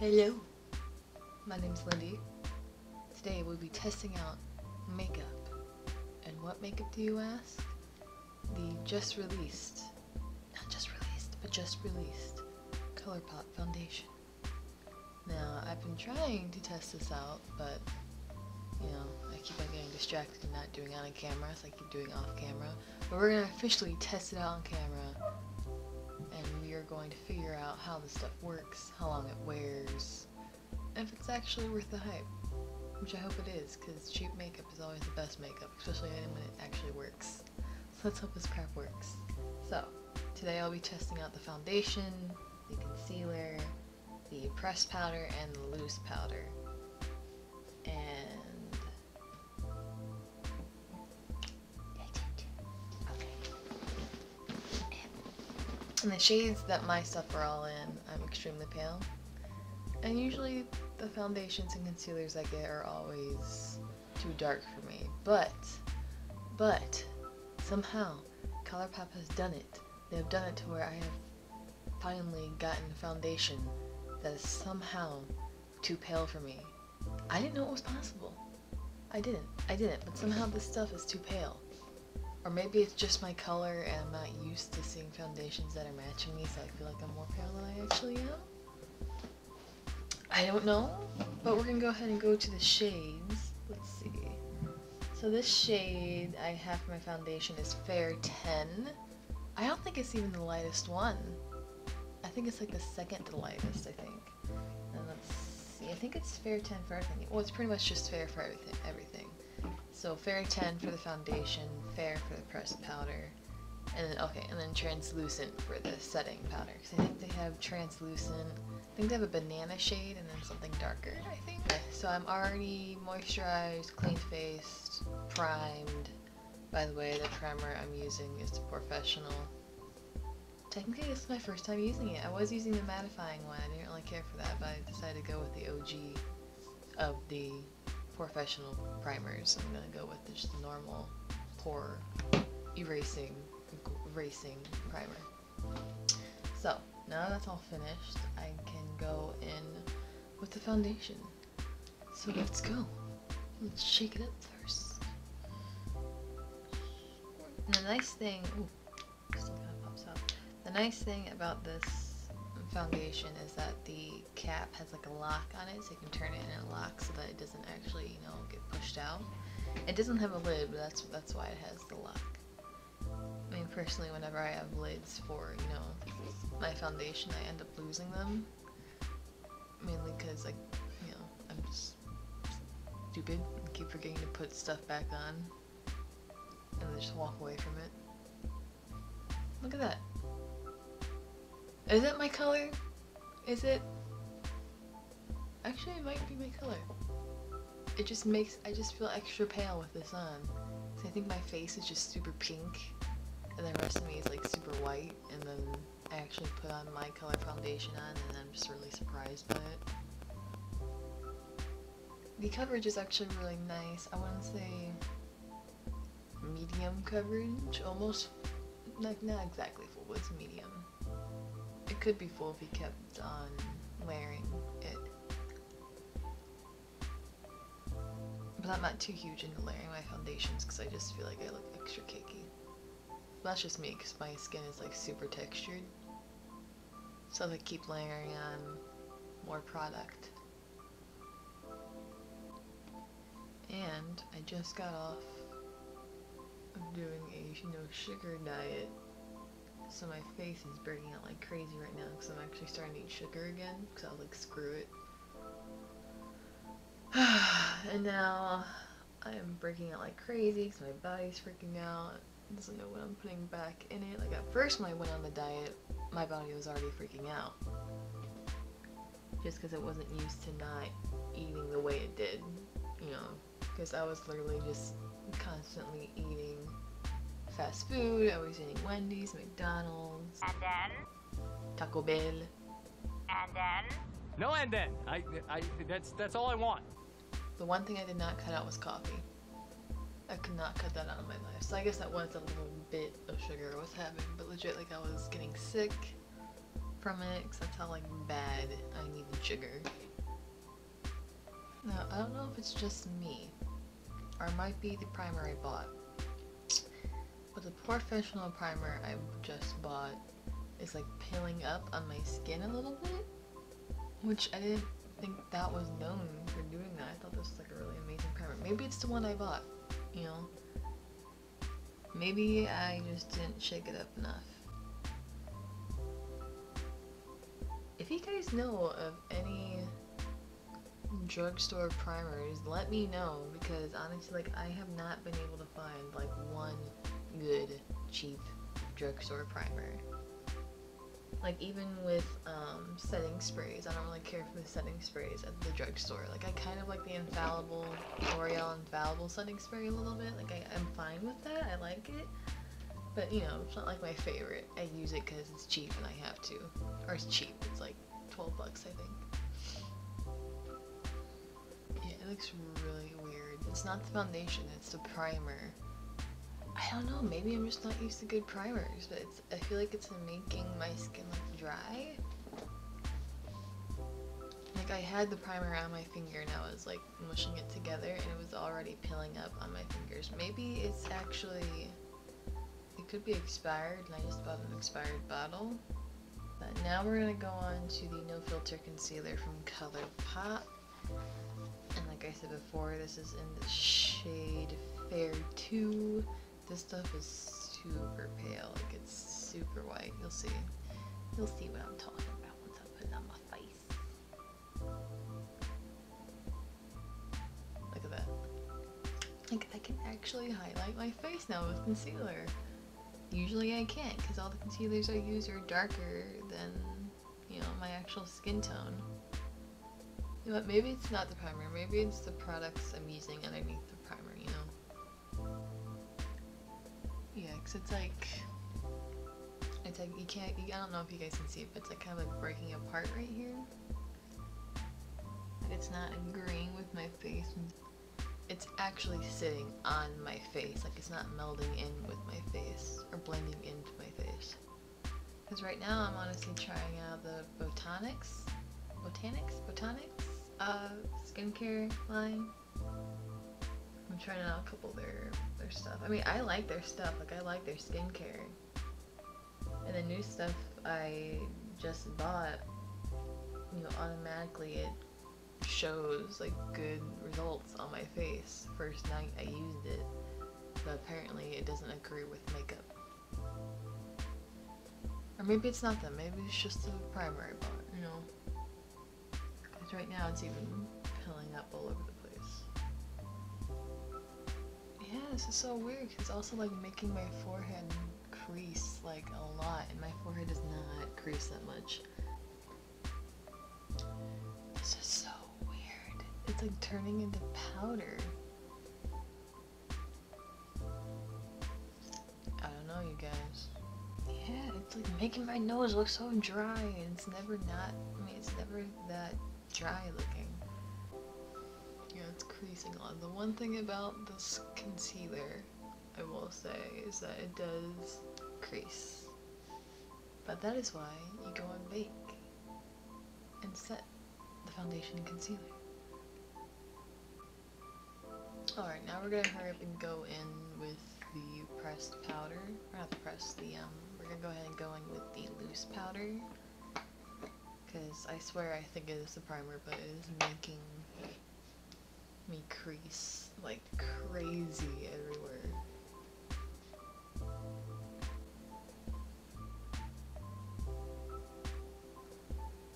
Hello, my name's Lindy. Today we'll be testing out makeup. And what makeup do you ask? The just released ColourPop foundation. Now, I've been trying to test this out, but you know, I keep on getting distracted and not doing it on camera, so I keep doing it off camera. But we're gonna officially test it out on camera. And we are going to figure out how this stuff works, how long it wears, and if it's actually worth the hype, which I hope it is, because cheap makeup is always the best makeup, especially when it actually works. So let's hope this crap works. So, today I'll be testing out the foundation, the concealer, the pressed powder, and the loose powder. And And the shades that my stuff are all in, I'm extremely pale. And usually the foundations and concealers I get are always too dark for me. But somehow ColourPop has done it. They've done it to where I have finally gotten a foundation that is somehow too pale for me. I didn't know it was possible. I didn't, but somehow this stuff is too pale. Or maybe it's just my color and I'm not used to seeing foundations that are matching me, so I feel like I'm more pale than I actually am. I don't know, but we're gonna go ahead and go to the shades. Let's see. So this shade I have for my foundation is Fair 10. I don't think it's even the lightest one. I think it's like the second to lightest, I think. And let's see, I think it's Fair 10 for everything. Well, it's pretty much just fair for everything. So Fair 10 for the foundation, Fair for the pressed powder, and then Translucent for the setting powder. Because I think they have Translucent, I think they have a banana shade and then something darker, I think. So I'm already moisturized, clean-faced, primed. By the way, the primer I'm using is the Porefessional. Technically, this is my first time using it. I was using the mattifying one, I didn't really care for that, but I decided to go with the OG of the Porefessional primers. I'm gonna go with just the normal pore erasing primer. So now that's all finished, I can go in with the foundation. So let's go. Let's shake it up first. And the nice thing, still kind of pops out. The nice thing about this foundation is that the cap has like a lock on it, so you can turn it and it locks so that it doesn't actually, you know, get pushed out. It doesn't have a lid, but that's why it has the lock. I mean, personally, whenever I have lids for, you know, my foundation, I end up losing them. Mainly because, like, you know, I'm just stupid and keep forgetting to put stuff back on. And then just walk away from it. Look at that. Is it my color? Is it? Actually, it might be my color. It just makes, I just feel extra pale with this on. So I think my face is just super pink, and the rest of me is like super white, and then I actually put on my color foundation on, and I'm just really surprised by it. The coverage is actually really nice. I wouldn't say medium coverage, almost, like not exactly full, but it's medium. It could be full if you kept on layering it. But I'm not too huge into layering my foundations because I just feel like I look extra cakey. Well, that's just me because my skin is like super textured. So if I keep layering on more product. And I just got off of doing a, you know, sugar diet. So my face is breaking out like crazy right now because I'm actually starting to eat sugar again because I was like, screw it. And now I am breaking out like crazy because my body's freaking out. It doesn't know what I'm putting back in it. Like at first when I went on the diet, my body was already freaking out. Just because it wasn't used to not eating the way it did, you know. Because I was literally just constantly eating fast food. I was eating Wendy's, McDonald's. And then? Taco Bell. And then? No, and then. That's all I want. The one thing I did not cut out was coffee. I could not cut that out of my life. So I guess that was a little bit of sugar I was having, but legit, like I was getting sick. from it because that's how like bad I needed sugar. Now I don't know if it's just me, or it might be the primer I bought, but the Porefessional primer I just bought is like peeling up on my skin a little bit, which I didn't think that was known for doing that. I thought this was like a really amazing primer. Maybe it's the one I bought, you know? Maybe I just didn't shake it up enough. If you guys know of any drugstore primers, let me know, because honestly, like, I have not been able to find like one good cheap drugstore primer. Like even with setting sprays, I don't really care for the setting sprays at the drugstore. Like I kind of like the Infallible, L'Oreal Infallible setting spray a little bit. Like I'm fine with that, I like it. But you know, it's not like my favorite. I use it because it's cheap and I have to. Or it's cheap, it's like 12 bucks I think. Yeah, it looks really weird. It's not the foundation, it's the primer. I don't know, maybe I'm just not used to good primers, but it's, I feel like it's making my skin look dry. Like I had the primer on my finger and I was like mushing it together and it was already peeling up on my fingers. Maybe it's actually, it could be expired and I just bought an expired bottle. But now we're going to go on to the No Filter Concealer from ColourPop. And like I said before, this is in the shade Fair 2. This stuff is super pale, like it's super white. You'll see what I'm talking about once I put it on my face. Look at that. Like I can actually highlight my face now with concealer. Usually I can't because all the concealers I use are darker than, you know, my actual skin tone. You know what, maybe it's not the primer, maybe it's the products I'm using underneath the primer, you know? Yeah, because it's like you can't, I don't know if you guys can see it, but it's like kind of like breaking apart right here. Like it's not agreeing with my face. It's actually sitting on my face, like it's not melding in with my face or blending into my face. Because right now I'm honestly trying out the Botanics skincare line. I'm trying out a couple of their stuff. I mean, I like their stuff. Like, I like their skincare. And the new stuff I just bought, you know, automatically it shows, like, good results on my face. First night I used it, but apparently it doesn't agree with makeup. Or maybe it's not them. Maybe it's just the primer I bought, you know. Because right now it's even pilling up all over the place. Yeah, this is so weird because it's also like making my forehead crease like a lot, and my forehead does not crease that much. This is so weird. It's like turning into powder. I don't know, you guys. Yeah, it's like making my nose look so dry, and it's never not, I mean, it's never that dry looking. It's creasing on. The one thing about this concealer, I will say, is that it does crease. But that is why you go and bake and set the foundation and concealer. Alright, now we're gonna hurry up and go in with the pressed powder. Or not the pressed, we're gonna go ahead and go in with the loose powder. Because I swear I think it is the primer, but it is making me crease like crazy everywhere.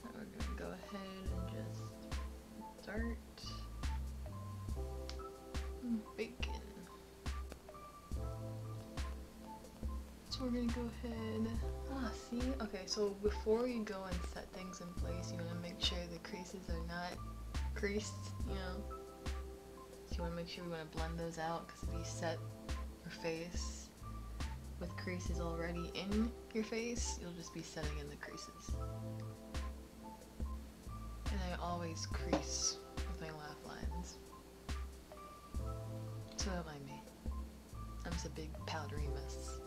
Now we're gonna go ahead and just start baking. So we're gonna go ahead, see? Okay, so before you go and set things in place, you wanna make sure the creases are not creased, you know? You want to make sure we want to blend those out, because if you set your face with creases already in your face, you'll just be setting in the creases. And I always crease with my laugh lines. So don't mind me. I'm just a big powdery mess.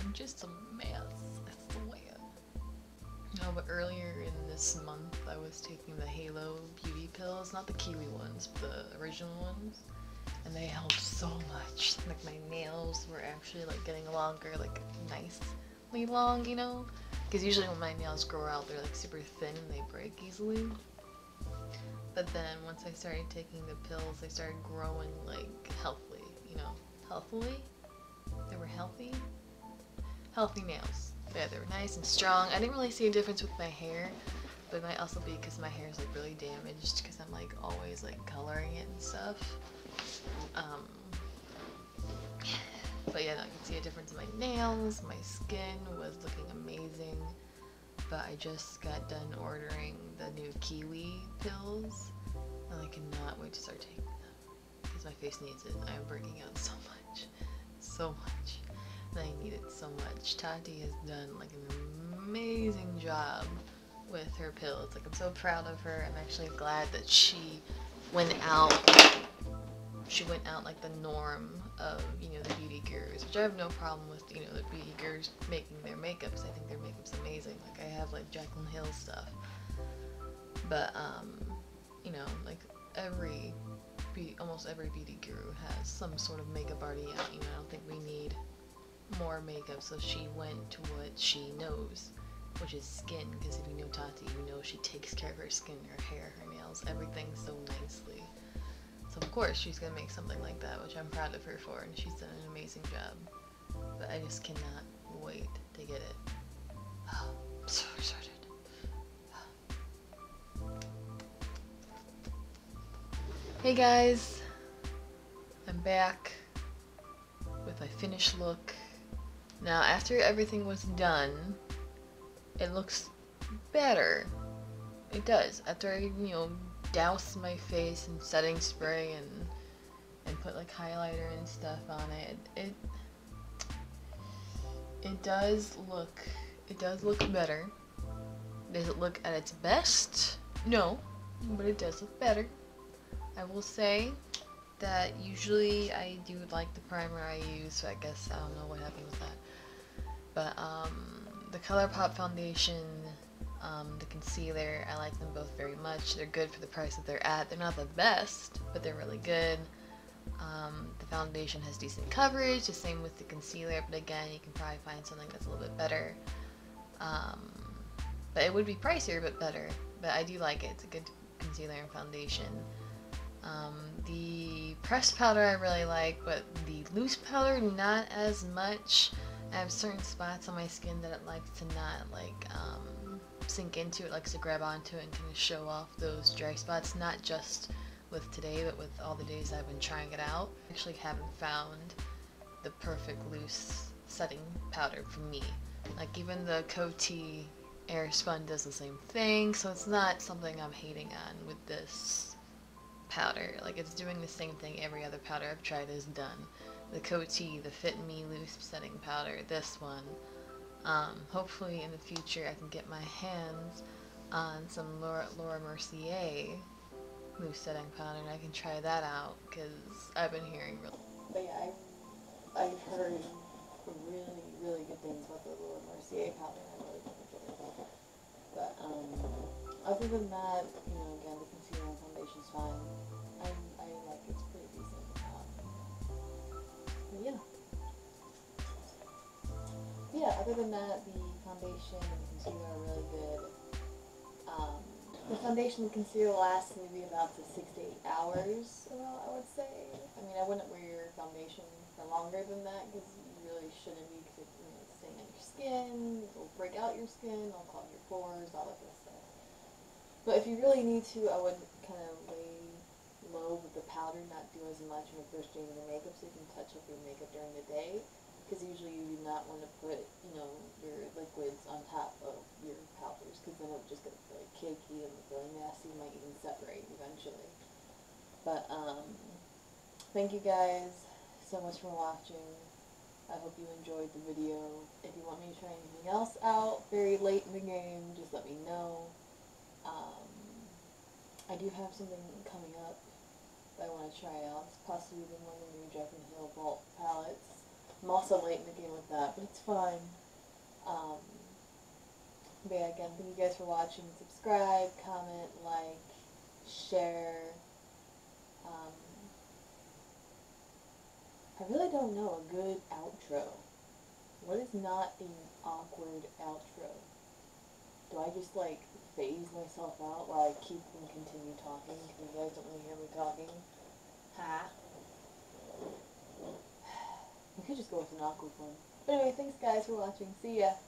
I'm just a mess. That's the way. No, but earlier in this month I was taking the Halo Beauty pills, not the kiwi ones, but the original ones, and they helped so much. Like, my nails were actually like getting longer, like nicely long, you know? Because usually when my nails grow out, they're like super thin and they break easily. But then once I started taking the pills, they started growing like healthily, you know? Healthily? They were healthy? Healthy nails. Yeah, they were nice and strong. I didn't really see a difference with my hair, but it might also be because my hair is like really damaged because I'm like always like coloring it and stuff. But yeah, no, I could see a difference in my nails. My skin was looking amazing. But I just got done ordering the new kiwi pills, and I cannot wait to start taking them because my face needs it. I'm breaking out so much, so much. I need it so much. Tati has done like an amazing job with her pills. Like, I'm so proud of her. I'm actually glad that she went out like the norm of, you know, the beauty gurus, which I have no problem with, you know, the beauty gurus making their makeups. I think their makeup's amazing. Like, I have like Jaclyn Hill stuff, but you know, like almost every beauty guru has some sort of makeup already out, you know. I don't think we need more makeup, so she went to what she knows, which is skin, because if you know Tati, you know she takes care of her skin, her hair, her nails, everything so nicely. So of course she's gonna make something like that, which I'm proud of her for, and she's done an amazing job. But I just cannot wait to get it. Oh, I'm so excited. Hey guys, I'm back with my finished look. Now, after everything was done, it looks better. It does. After I, you know, doused my face in setting spray and put like highlighter and stuff on it, it does look better. Does it look at its best? No, but it does look better. I will say that usually I do like the primer I use, so I guess I don't know what happened with that. But the ColourPop foundation, the concealer, I like them both very much. They're good for the price that they're at. They're not the best, but they're really good. The foundation has decent coverage, the same with the concealer, but again, you can probably find something that's a little bit better. But it would be pricier, but better. But I do like it. It's a good concealer and foundation. The pressed powder I really like, but the loose powder not as much. I have certain spots on my skin that it likes to not like sink into. It likes to grab onto it and kind of show off those dry spots, not just with today, but with all the days I've been trying it out. I actually haven't found the perfect loose setting powder for me. Like, even the Coty Airspun does the same thing, so it's not something I'm hating on with this powder. Like, it's doing the same thing every other powder I've tried is done. The Coty, the Fit Me Loose Setting Powder, this one. Hopefully in the future I can get my hands on some Laura Mercier Loose Setting Powder and I can try that out, because I've been hearing really... But yeah, I've heard really, really good things about the Laura Mercier powder. I really want to get it over. But other than that, you know, again, the concealer and foundation is fine. I like it's pretty decent. But yeah. Yeah, other than that, the foundation and the concealer are really good. The foundation and concealer lasts maybe about to 6 to 8 hours, I would say. I mean, I wouldn't wear your foundation for longer than that, because you really shouldn't be, because you know, it's staying on your skin, it'll break out your skin, it'll clog your pores, all that good stuff. But if you really need to, I would kind of lay low with the powder, not do as much when you're first doing your makeup, so you can touch up your makeup during the day. Because usually you do not want to put, you know, your liquids on top of your powders, because then it'll just get really cakey and look really nasty, and might even separate eventually. But thank you guys so much for watching. I hope you enjoyed the video. If you want me to try anything else out very late in the game, just let me know. I do have something coming up that I want to try out. It's possibly even one of the new Jaclyn Hill Vault palettes. I'm also late in the game with that, but it's fine. But yeah, again, thank you guys for watching. Subscribe, comment, like, share. I really don't know a good outro. What is not an awkward outro? Do I just, like, phase myself out while I keep and continue talking? Because you guys don't really hear me talking. Ha. You could just go with an awkward one. But anyway, thanks guys for watching. See ya.